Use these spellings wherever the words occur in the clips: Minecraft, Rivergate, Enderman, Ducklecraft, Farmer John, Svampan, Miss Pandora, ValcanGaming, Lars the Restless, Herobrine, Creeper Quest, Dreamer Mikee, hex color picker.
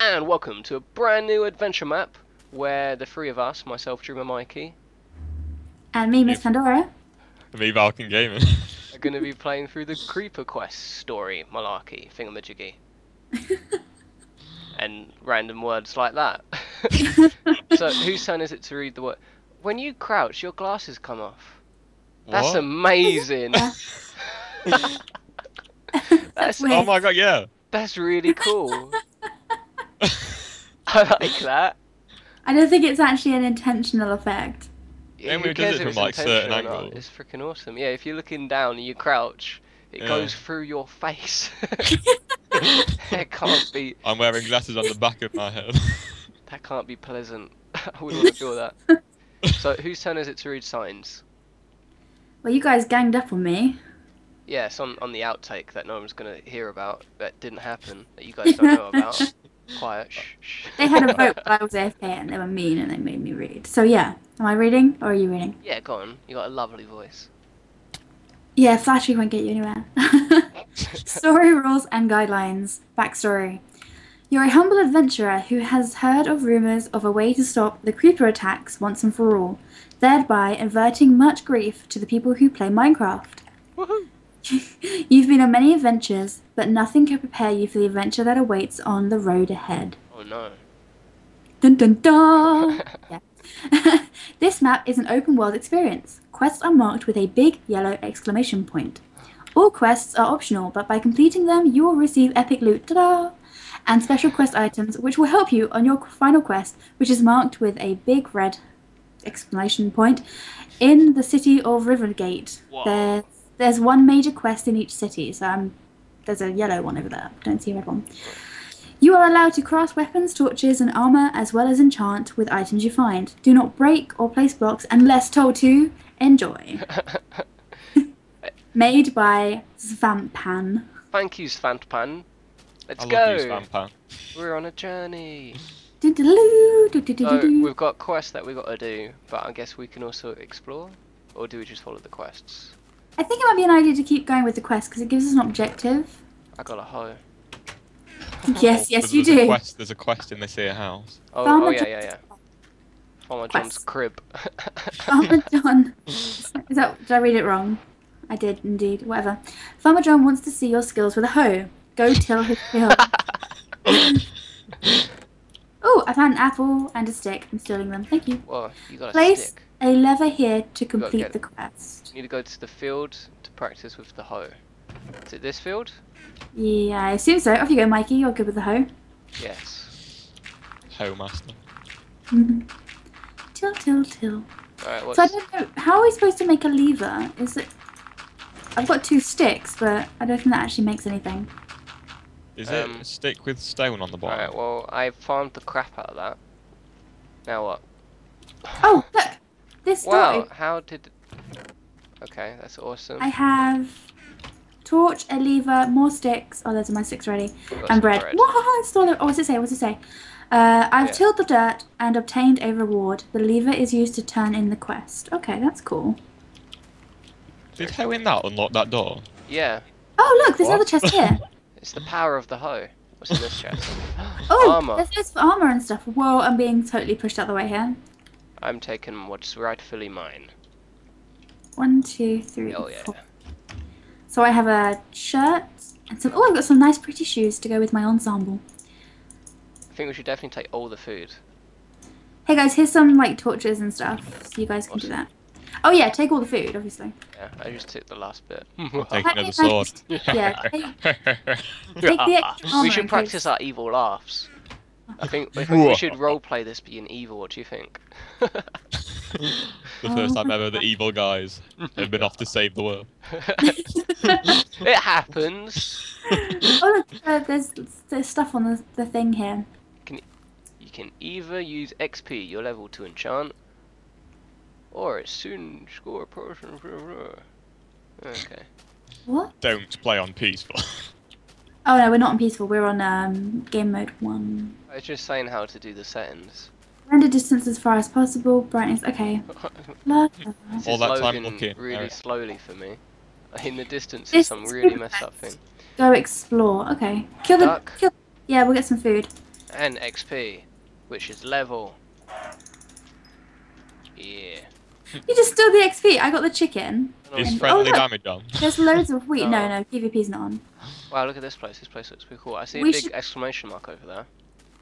and welcome to a brand new adventure map where the three of us, myself, Dreamer Mikee, and me, Miss Pandora, and me, ValcanGaming, are going to be playing through the Creeper Quest story, malarkey, thingamajiggy, and random words like that. So, whose turn is it to read the word? When you crouch, your glasses come off. What? That's amazing. That's, oh my god, yeah. That's really cool. I like that. I don't think it's actually an intentional effect. Yeah, who cares if it's like certain angle. It's freaking awesome. Yeah, if you're looking down and you crouch, it goes through your face. It can't be. I'm wearing glasses on the back of my head. That can't be pleasant. I wouldn't want to feel that. So, whose turn is it to read signs? Well, you guys ganged up on me. Yes, on the outtake that no one's going to hear about, that didn't happen, that you guys don't know about. Quiet, shh. They had a vote, but I was AFK and they were mean and they made me read. So yeah, am I reading or are you reading? Yeah, go on. You got a lovely voice. Yeah, flattery won't get you anywhere. Story rules and guidelines. Backstory. You're a humble adventurer who has heard of rumours of a way to stop the creeper attacks once and for all, thereby averting much grief to the people who play Minecraft. Woohoo! You've been on many adventures, but nothing can prepare you for the adventure that awaits on the road ahead. Oh no. Dun dun dun! Yeah. This map is an open world experience. Quests are marked with a big yellow exclamation point. All quests are optional, but by completing them, you will receive epic loot, ta-da! And special quest items, which will help you on your final quest, which is marked with a big red exclamation point. In the city of Rivergate, there's one major quest in each city, so there's a yellow one over there. Don't see a red one. You are allowed to craft weapons, torches, and armor, as well as enchant with items you find. Do not break or place blocks unless told to. Enjoy. Made by Svampan. Thank you, Svampan. Let's go. I love you, Svampan. We're on a journey. So, we've got quests that we've got to do, but I guess we can also explore, or do we just follow the quests? I think it might be an idea to keep going with the quest because it gives us an objective. I got a hoe. Yes, yes, you do. There's a quest in this here house. Oh, yeah. Farmer John's crib. Farmer John. Did I read it wrong? I did indeed. Whatever. Farmer John wants to see your skills with a hoe. Go till his field. Oh, I found an apple and a stick. I'm stealing them. Thank you. Well, you got a stick. A lever here to complete the quest. You need to go to the field to practice with the hoe. Is it this field? Yeah, I assume so. Off you go, Mikee. You're good with the hoe. Yes. Hoe master. Mm-hmm. Till. Alright, what's... So I don't know, how are we supposed to make a lever? Is it... I've got two sticks, but I don't think that actually makes anything. Is it a stick with stone on the bottom? Alright, well, I farmed the crap out of that. Now what? Oh, look! This wow, how did... Okay, that's awesome. I have torch, a lever, more sticks. Oh, those are my sticks already. And bread. What? Stole it. Oh, what's it say? What's it say? I've tilled the dirt and obtained a reward. The lever is used to turn in the quest. Okay, that's cool. Did hoe in that unlock that door? Yeah. Oh, look, there's another chest here. It's the power of the hoe. What's in this chest? Oh, armor. There's just armor and stuff. Whoa, I'm being totally pushed out the way here. I'm taking what's rightfully mine. 1, 2, 3. Oh yeah. 4. So I have a shirt and some. Oh, I've got some nice, pretty shoes to go with my ensemble. I think we should definitely take all the food. Hey guys, here's some like torches and stuff, so you guys can do that. Oh yeah, take all the food, obviously. Yeah, I just took the last bit. Take another sword. Yeah. Take the extra armor. We should practice our evil laughs. I think we should roleplay this being evil. What do you think? The first time ever the evil guys have been off to save the world. It happens. Oh, look, there's stuff on the thing here. You can either use XP, your level, to enchant, or soon score a potion. Okay. What? Don't play on peaceful. Oh no, we're not on peaceful. We're on game mode 1. I was just saying how to do the settings. Render distance as far as possible. Brightness. Okay. All that time looking really slowly for me. In the distance is some really messed up thing. Go explore. Okay. Kill the duck. Yeah, we'll get some food. and XP, which is level. Yeah. You just stole the XP. I got the chicken. Is friendly damage on? There's loads of wheat. Oh. No, no, PvP's not on. Wow, look at this place. This place looks pretty cool. I see a big exclamation mark over there.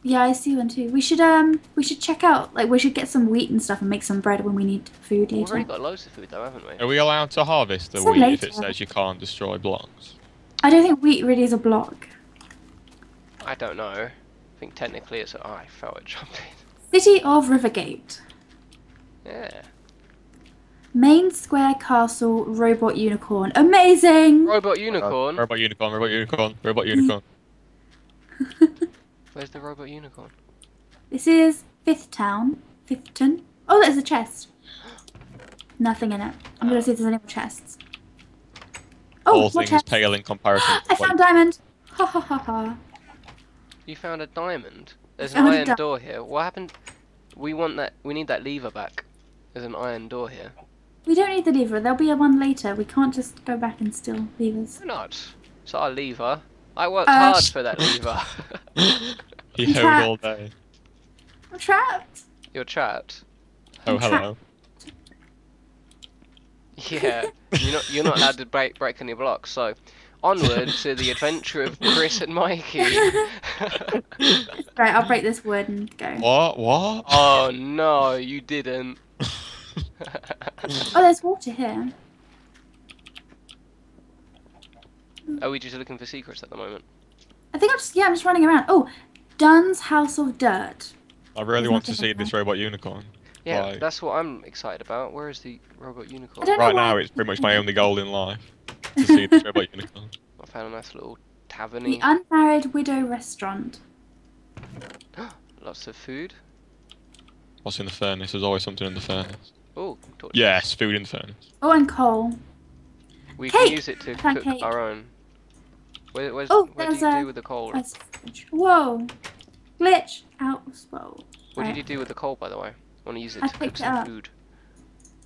Yeah, I see one too. We should check out. Like, we should get some wheat and stuff and make some bread when we need food. We've already got loads of food though, haven't we? Are we allowed to harvest the wheat if it says you can't destroy blocks? I don't think wheat really is a block. I don't know. I think technically it's. Oh, I felt it jumping. City of Rivergate. Yeah. Main square castle robot unicorn. Amazing. Robot unicorn. Robot unicorn. Robot unicorn. Robot unicorn. Where's the robot unicorn? This is Fifthton. Oh, there's a chest. Nothing in it. I'm gonna see if there's any more chests. Oh, all things pale in comparison. I found diamond. Ha ha ha ha. You found a diamond. There's an iron door here. What happened? We want that. We need that lever back. There's an iron door here. We don't need the lever. There'll be a one later. We can't just go back and steal levers. Why not? It's our lever. I worked hard for that lever. He hoed all day. I'm trapped. You're trapped. Oh, hello. Yeah, you're not allowed to break any blocks. So, onward to the adventure of Chris and Mikee. Right, I'll break this wood and go. What? What? Oh no, you didn't. Oh, there's water here. Are we just looking for secrets at the moment? I think I'm just running around. Oh, Dunn's House of Dirt. I really want to see this robot unicorn. Yeah, like, that's what I'm excited about. Where is the robot unicorn? Right now, it's pretty much my only goal in life to see this robot unicorn. I found a nice little tavern. The Unmarried Widow Restaurant. Lots of food. What's in the furnace? There's always something in the furnace. Oh, yes, food in the furnace. Oh, and coal. We can use it to cook our own. Where did you do with the coal? Whoa! Glitch out. Whoa. What did you do with the coal, by the way? I want to use it to cook some food.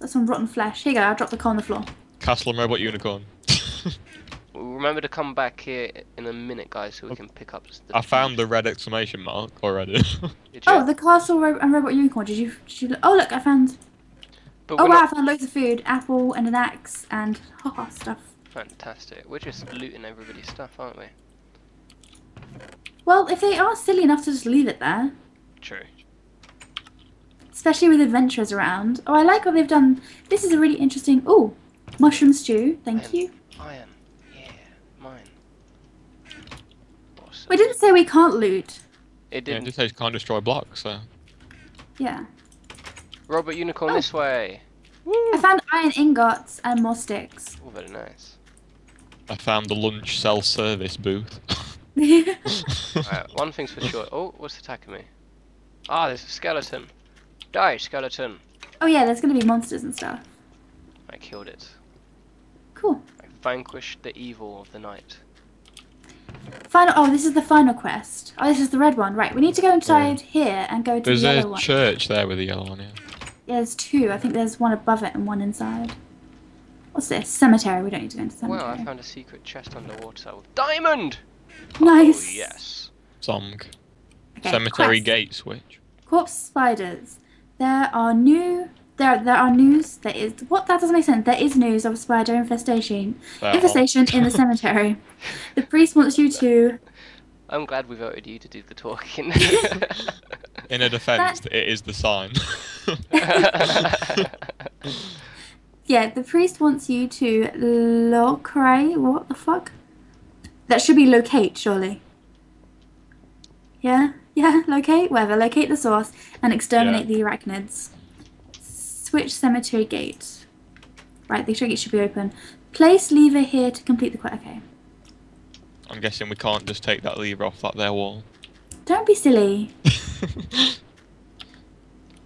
That's some rotten flesh. Here you go. I'll drop the coal on the floor. Castle and robot unicorn. Remember to come back here in a minute, guys, so we can pick up. I found the red exclamation mark already. Oh, the castle and robot unicorn. Did you look? Oh, look, I found. Oh wow, I found loads of food, apple and an axe and stuff. Fantastic. We're just looting everybody's stuff, aren't we? Well, if they are silly enough to just leave it there. True. Especially with adventurers around. Oh, I like what they've done. This is a really interesting. Oh, mushroom stew. Thank you. Iron. Yeah, mine. Awesome. We didn't say we can't loot. It didn't. Yeah, it just says can't destroy blocks. So. Yeah. Robot unicorn this way. Woo. I found iron ingots and more sticks. Oh, very nice. I found the lunch self-service booth. Right, one thing's for sure. Oh, what's attacking me? Ah, there's a skeleton. Die, skeleton. Oh yeah, there's going to be monsters and stuff. I killed it. Cool. I vanquished the evil of the night. Final. Oh, this is the final quest. Oh, this is the red one. Right, we need to go inside here and go to the yellow one. There's a church there with the yellow one, yeah. Yeah, there's two. I think there's one above it and one inside. What's this? Cemetery. We don't need to go into cemetery. Well, I found a secret chest underwater with diamond! Nice! Oh, yes. Song. Okay, cemetery gate switch. Corpse spiders. There is what? That doesn't make sense. There is news of a spider infestation. In the cemetery. The priest wants you to. I'm glad we voted you to do the talking. In a defence, it is the sign. Yeah, the priest wants you to locate. What the fuck? That should be locate, surely. Yeah, yeah, locate. Whatever, locate the source and exterminate the arachnids. Switch cemetery gate. Right, the gate should be open. Place lever here to complete the quest. Okay. I'm guessing we can't just take that lever off that there wall. Don't be silly.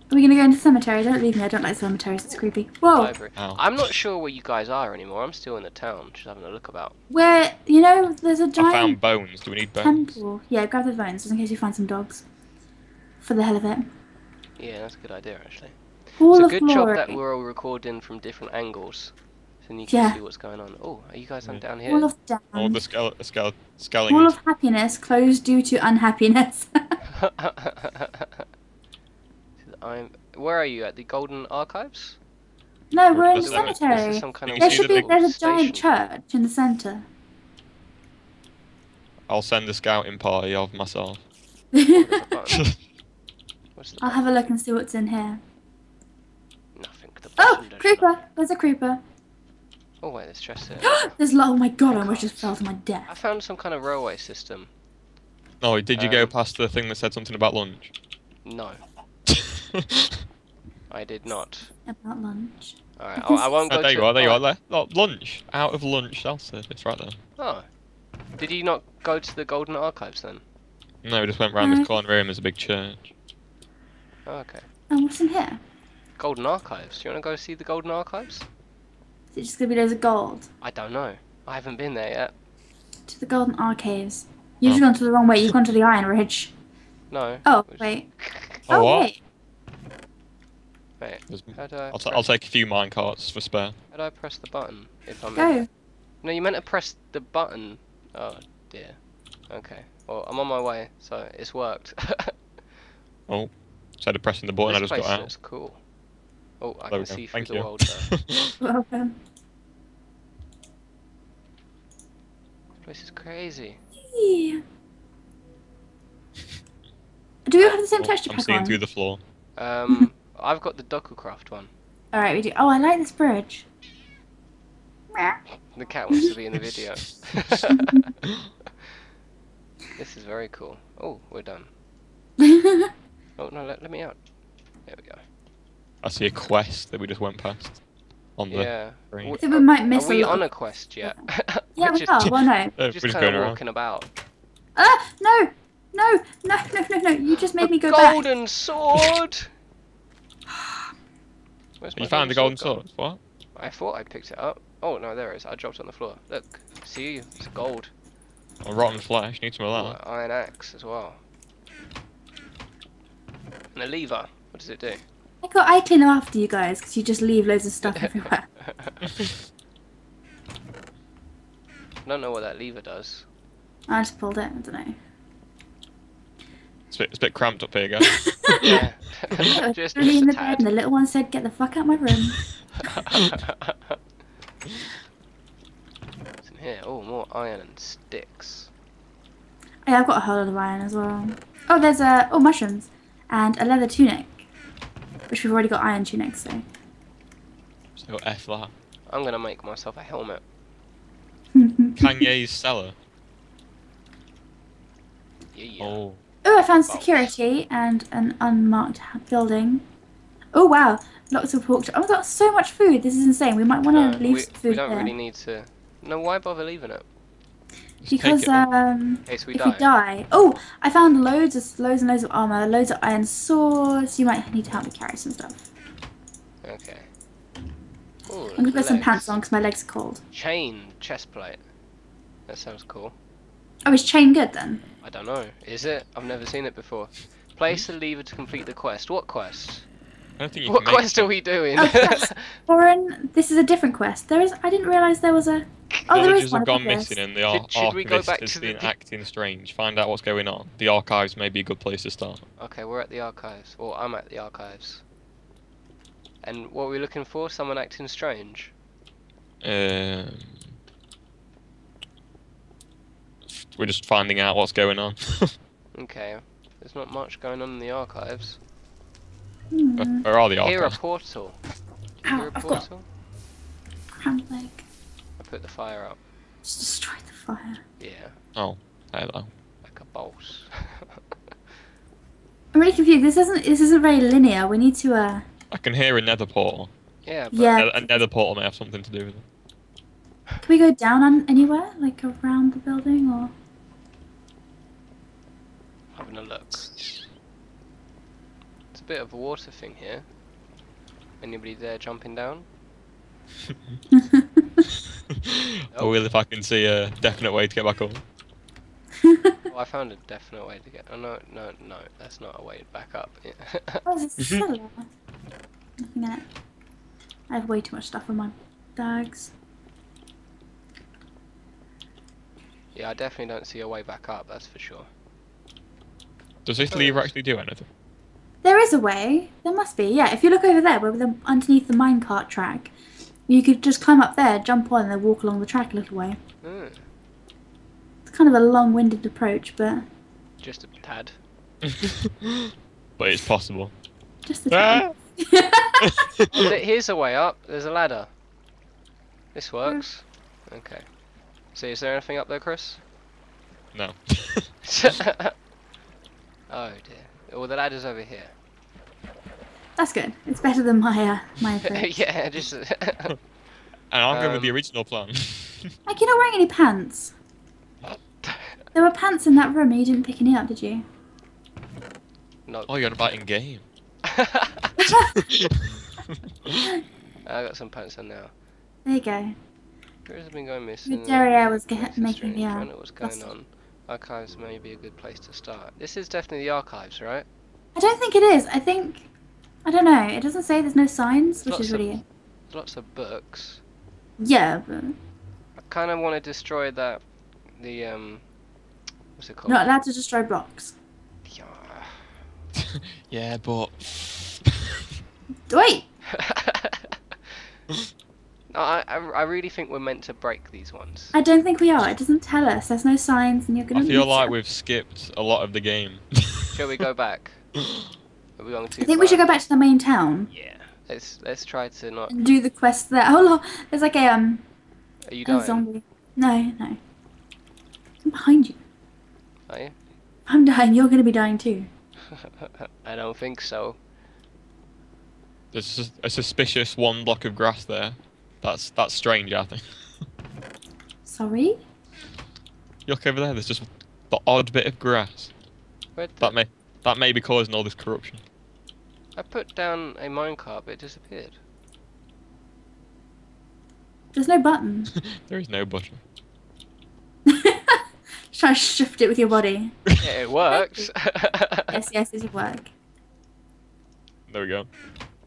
Are we gonna go into the cemetery? Don't leave me. I don't like cemeteries. It's creepy. Whoa. I'm not sure where you guys are anymore. I'm still in the town, just having a look about. Where there's a giant. I found bones. Do we need bones? Temple. Yeah, grab the bones just in case you find some dogs. For the hell of it. Yeah, that's a good idea actually. It's a good job that we're all recording from different angles. So you can see what's going on. Oh, are you guys on down here? All of down. All the scaling. All of happiness closed due to unhappiness. Where are you, at the Golden Archives? No, we're in the cemetery. There should be, there's a giant church in the centre. I'll send the scouting party of myself. I'll have a look and see what's in here. Nothing. Oh, creeper! There's a creeper. Oh wait, there's chests here. There's oh my god, I just fell to my death. I found some kind of railway system. Oh, did you go past the thing that said something about lunch? No. I did not. About lunch. Alright, I won't go there you are. Oh, lunch. Out of lunch, it's right there. Oh. Did you not go to the Golden Archives then? No, we just went round this corner room, there's a big church. Oh, okay. And what's in here? Golden Archives. Do you want to go see the Golden Archives? Is it just going to be loads of gold? I don't know. I haven't been there yet. To the Golden Archives. You've just gone to the wrong way. You've gone to the Iron Ridge. No. Oh, wait. Oh, what? Wait. Wait. I'll take a few mine carts for spare. How do I press the button? If I'm in? No, you meant to press the button. Oh, dear. Okay. Well, I'm on my way, so it's worked. Oh. Instead of pressing the button, I just got out. That's cool. Oh, I can see through the world there. Welcome. This place is crazy. Yeah. Do we have the same texture pack on? I'm seeing through the floor. I've got the Ducklecraft one. Alright, we do. Oh, I like this bridge. The cat wants to be in the video. This is very cool. Oh, we're done. Oh, no, let me out. There we go. I see a quest that we just went past. On the screen. So we might miss are we on a quest yet? Yeah, we are. Well, no. We're just kind of walking about. Ah! No! No! No, no, no, no. You just made me go back. Golden sword! You found the golden sword? What? I thought I picked it up. Oh, no, there it is. I dropped it on the floor. Look. See? It's gold. Oh, rotten flesh. Need some of that. Iron axe as well. And a lever. What does it do? I clean them after you guys because you just leave loads of stuff everywhere. I don't know what that lever does. I just pulled it. I don't know. It's a bit cramped up here, guys. Yeah. Just really in the bed, and the little one said, "Get the fuck out of my room." What's in here? Oh, more iron and sticks. Yeah, I've got a whole lot of iron as well. Oh, there's a mushrooms. And a leather tunic, which we've already got iron tunics, so. So F that. I'm gonna make myself a helmet. Kanye's cellar. Yeah. Oh. Oh, I found security and an unmarked building. Oh wow, lots of pork. Oh, we've got so much food. This is insane. We might want to leave some food there. We don't really need to. No, why bother leaving it? Because if we die. Oh, I found loads and loads of armor, loads of iron swords. You might need to help me carry some stuff. Okay. Ooh, I'm gonna put some pants on because my legs are cold. Chain chest plate. That sounds cool. Oh, is chain good then? I don't know. Is it? I've never seen it before. Place a lever to complete the quest. What quest? I don't think you can make quest are we doing? Warren, this is a different quest. There is. I didn't realize there was a. Oh, the villagers have gone missing and the archivist has been acting strange. Find out what's going on. The archives may be a good place to start. Okay, we're at the archives. Or I'm at the archives. And what are we looking for? Someone acting strange? We're just finding out what's going on. Okay. There's not much going on in the archives. Mm. Where are the archives? Here a portal. Here a portal? Cramp leg. Put the fire up. Just destroy the fire. Yeah. Oh, hello. Like a boss. I'm really confused. This isn't very linear. We need to I can hear a nether portal. Yeah. But yeah. A nether portal may have something to do with it. Can we go down anywhere, like around the building, or? Having a look. It's a bit of a water thing here. Anybody there jumping down? I will if I can see a definite way to get back up. I found a definite way to get. Oh no, no, no, that's not a way back up. Oh, this is so loud. Nothing in it. I have way too much stuff in mine. tags. Yeah, I definitely don't see a way back up, that's for sure. Does this lever actually do anything? There is a way. There must be, yeah. If you look over there, where the, underneath the minecart track, you could just climb up there, jump on, and then walk along the track a little way. Mm. It's kind of a long-winded approach, but... just a tad. But it's possible. Just a tad. Here's a way up. There's a ladder. This works. Yeah. Okay. So is there anything up there, Chris? No. Oh dear. Well, the ladder's over here. That's good. It's better than my approach. Yeah, just... and I'm going with the original plan. Like, you're not wearing any pants. There were pants in that room and you didn't pick any up, did you? No. Oh, you're about in game. I got some pants on now. There you go. Chris has been going missing. Daria was making me out. What's going on? Archives may be a good place to start. This is definitely the archives, right? I don't think it is. I think... I don't know. It doesn't say. There's no signs, which is really... Lots of books. Yeah, but... I kind of want to destroy that... the, what's it called? Not allowed to destroy blocks. Yeah... yeah, but... wait! No, I really think we're meant to break these ones. I don't think we are. It doesn't tell us. There's no signs and you're going to... I feel like we've skipped a lot of the game. Shall we go back? Are we going too far? I think we should go back to the main town. Yeah. Let's try to not... and do the quest there. Hold on. There's like a, are you dying? A zombie. No, no. I'm behind you. Are you? I'm dying. You're going to be dying too. I don't think so. There's a suspicious one block of grass there. That's strange, I think. Sorry? You look over there, there's just the odd bit of grass. That may be causing all this corruption. I put down a minecart, but it disappeared. There's no button. There is no button. Try to shift it with your body. Yeah, it works. Yes, yes, it did work. There we go.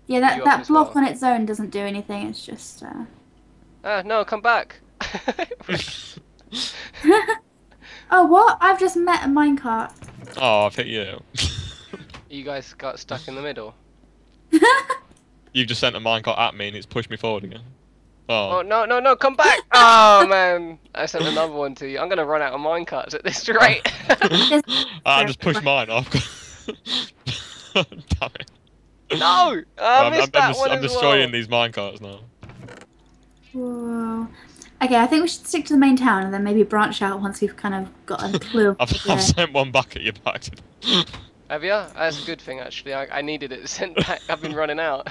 Yeah, that block on its own doesn't do anything, it's just... no, come back! Oh, what? I've just met a minecart. Oh, I've hit you. You guys got stuck in the middle. You've just sent a minecart at me and it's pushed me forward again. Oh, no, no, no, come back! Oh, man. I sent another one to you. I'm going to run out of minecarts at this rate. I just pushed mine off. Damn it. No! I missed that one as well. I'm destroying these minecarts now. Whoa. Okay, I think we should stick to the main town and then maybe branch out once we've kind of got a clue. I've sent one back at you by accident. Have you? That's a good thing, actually. I needed it sent back. I've been running out.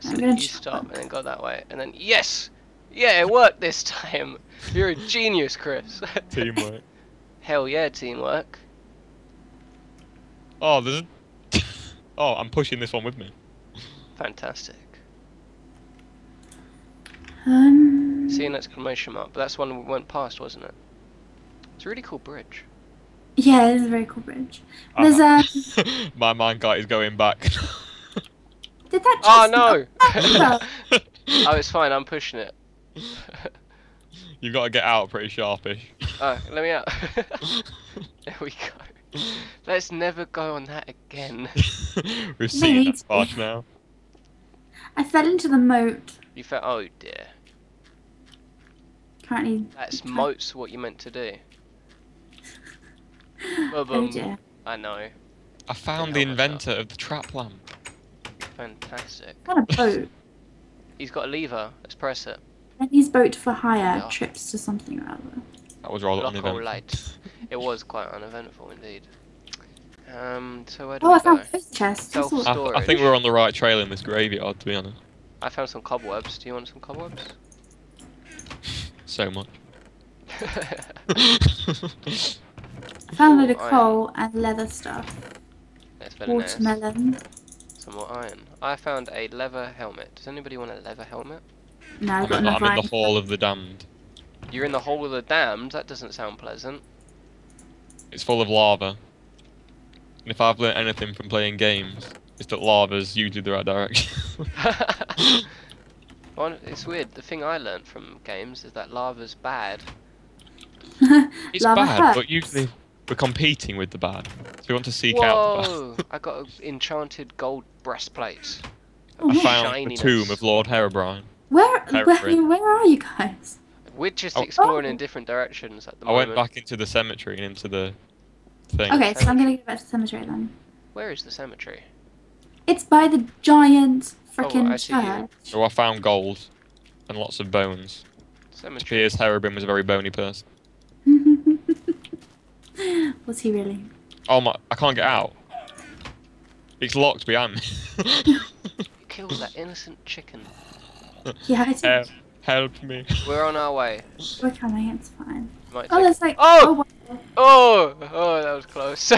So you stop and then go that way, and then yes, yeah, it worked this time. You're a genius, Chris. Teamwork. Hell yeah, teamwork. Oh, there's. Oh, I'm pushing this one with me. Fantastic. See an exclamation mark, but that's one we went past, wasn't it? It's a really cool bridge. Yeah, it is a very cool bridge. There's my minecart is going back. Did that just no! Oh, it's fine, I'm pushing it. You've got to get out pretty sharpish. Oh, let me out. There we go. Let's never go on that again. We've seen that part now. I fell into the moat. You fell? Oh dear. Apparently... that's moat's what you meant to do. Oh dear. I know. I found the inventor of the trap lamp. Fantastic. What a boat. He's got a lever. Let's press it. And he's boat for hire trips to something or other. That was rather uneventful. It was quite uneventful indeed. So where do we go? I found this chest. I think we're on the right trail in this graveyard, to be honest. I found some cobwebs. Do you want some cobwebs? So much. I found a load of coal and leather stuff. That's better. Watermelon. Nice. Some more iron. I found a leather helmet. Does anybody want a leather helmet? No, I've got enough. I'm in the Hall of the Damned. You're in the Hall of the Damned? That doesn't sound pleasant. It's full of lava. And if I've learnt anything from playing games, it's that lava's usually the right direction. It's weird. The thing I learned from games is that lava's bad. It's lava bad, hurts. But usually we're competing with the bad. So we want to seek out the bad. I got an enchanted gold breastplate. Oh, I found the tomb of Lord Herobrine. Where are you guys? We're just exploring in different directions at the moment. I went back into the cemetery and into the thing. Okay, so I'm going to go back to the cemetery then. Where is the cemetery? It's by the giant frickin' church. So I found gold and lots of bones. Cemetery. It appears Herobrine was a very bony person. Was he really? Oh my, I can't get out. It's locked behind me. You killed that innocent chicken. Yeah, I did. Help me. We're on our way. We're coming, it's fine. Oh, that's like... Oh! Oh, oh! Oh, that was close.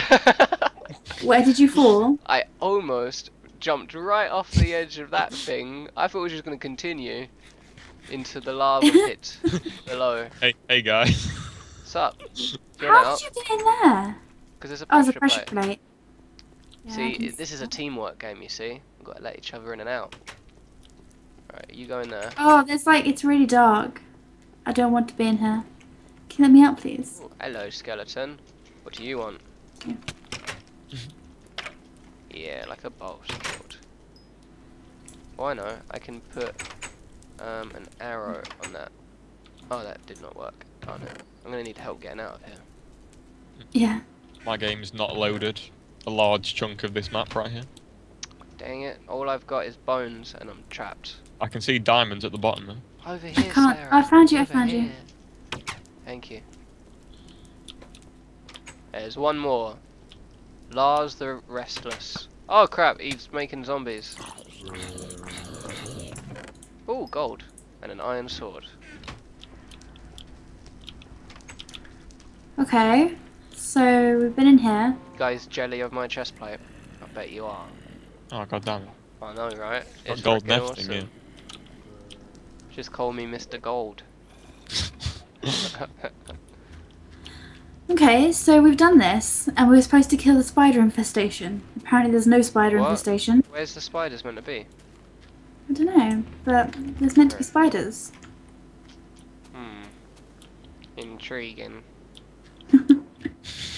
Where did you fall? I almost jumped right off the edge of that thing. I thought we were just going to continue into the lava pit below. Hey guys. What's up? How did you get in there? Because there's a pressure plate. Yeah, see, this is a teamwork game, you see. We've got to let each other in and out. Right, you go in there. Oh, there's like, it's really dark. I don't want to be in here. Can you let me out, please? Ooh, hello, skeleton. What do you want? Yeah, yeah, like a bolt sword. Oh, I know. I can put an arrow on that. Oh, that did not work. Oh, no. I'm going to need help getting out of here. Yeah. My game's not loaded. A large chunk of this map right here. Dang it. All I've got is bones and I'm trapped. I can see diamonds at the bottom though. Over here, Sarah. I found you, I found you. Thank you. There's one more. Lars the Restless. Oh crap, he's making zombies. Ooh, gold. And an iron sword. Okay, so we've been in here. Guys, jelly of my chest plate. I bet you are. Oh, god damn it. I know, right? It's gold nest in you. Just call me Mr. Gold. Okay, so we've done this, and we were supposed to kill the spider infestation. Apparently there's no spider infestation. Where's the spiders meant to be? I don't know, but there's meant to be spiders. Hmm. Intriguing.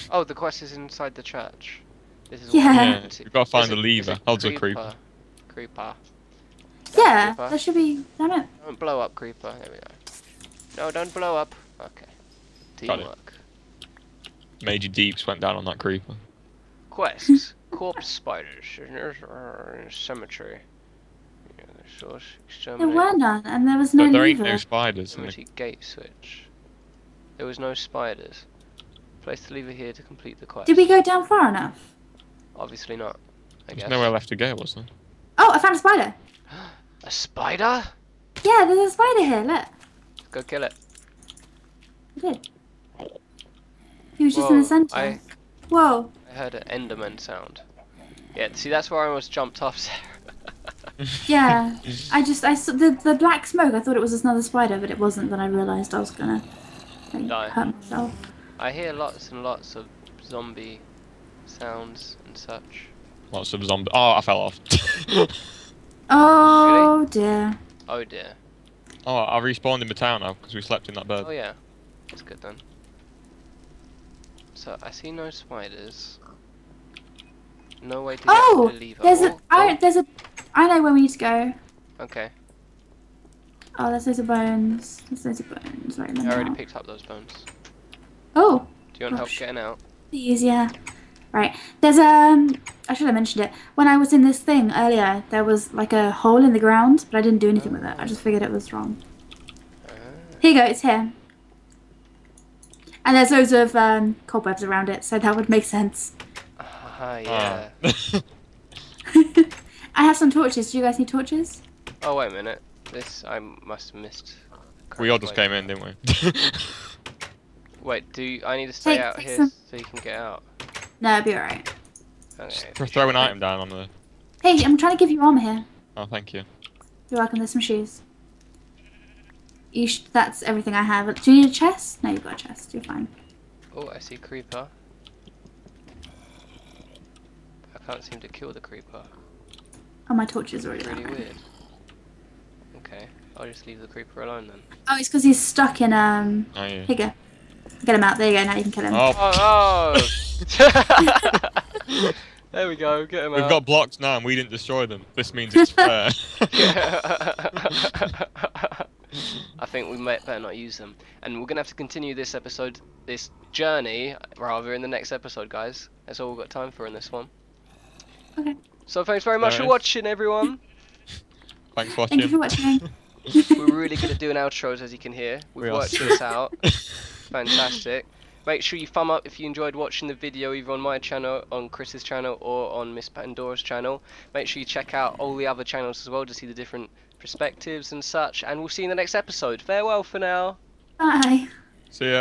Oh, the quest is inside the church. This is we've got to find the lever. Holds a creeper. Creeper. Yeah, creeper. That should be. Damn it. Don't blow up, creeper. There we go. No, don't blow up. Okay. Teamwork. Major Deeps went down on that creeper. Quests. Corpse spiders. Cemetery. Yeah, there were none, and there was no. But there ain't no spiders. Gate switch. There was no spiders. Place the lever here to complete the quest. Did we go down far enough? Obviously not. There's nowhere left to go, was there? Oh, I found a spider. A spider? Yeah, there's a spider here. Look. Let's go kill it. I did. He was just in the centre. Whoa. I heard an Enderman sound. Yeah. See, that's where I almost jumped off, Sarah. Yeah. I saw the black smoke. I thought it was another spider, but it wasn't. Then I realised I was gonna hurt myself. I hear lots and lots of zombie sounds and such. Lots of zombie. Oh, I fell off. Oh dear. Oh dear. Oh, I respawned in the town now because we slept in that bed. Oh yeah, that's good then. So I see no spiders. No way to get the lever. I know where we need to go. Okay. Oh, there's loads of bones. There's loads of bones right there. I already picked up those bones. Oh. Do you want help getting out? Please, yeah. Right. There's I should have mentioned it. When I was in this thing earlier, there was like a hole in the ground, but I didn't do anything with it. I just figured it was wrong. Here you go. It's here. And there's loads of cobwebs around it, so that would make sense. Yeah. I have some torches. Do you guys need torches? Oh, wait a minute. This I must have missed. We all just came in, didn't we? Wait, I need to stay out here so you can get out? No, it'll be alright. Okay. Just throw an item down on the... Hey, I'm trying to give you armor here. Oh, thank you. You're welcome, there's some shoes. That's everything I have. Do you need a chest? No, you've got a chest, you're fine. Oh, I see creeper. I can't seem to kill the creeper. Oh, my torch is already weird. Okay. I'll just leave the creeper alone then. Oh, it's because he's stuck in Oh, yeah. Here you go. Get him out. There you go. Now you can kill him. Oh, oh. There we go. Get him out. We've got blocks now, and we didn't destroy them. This means it's fair. I think we might better not use them, and we're gonna have to continue this episode, this journey rather, in the next episode, guys. That's all we've got time for in this one. Okay. So thanks very much for watching, everyone. Thanks for watching. Thank you for watching. We're really good at doing outros, as you can hear. We've worked this out. Fantastic. Make sure you thumb up if you enjoyed watching the video, either on my channel, on Chris's channel, or on Miss Pandora's channel. Make sure you check out all the other channels as well to see the different perspectives and such, and we'll see you in the next episode. Farewell for now. Bye. See ya.